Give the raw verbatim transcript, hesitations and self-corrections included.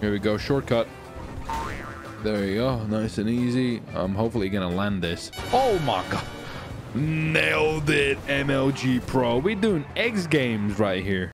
Here we go, shortcut. There you go, nice and easy. I'm hopefully gonna land this. Oh my god, nailed it, M L G Pro. We doing X games right here.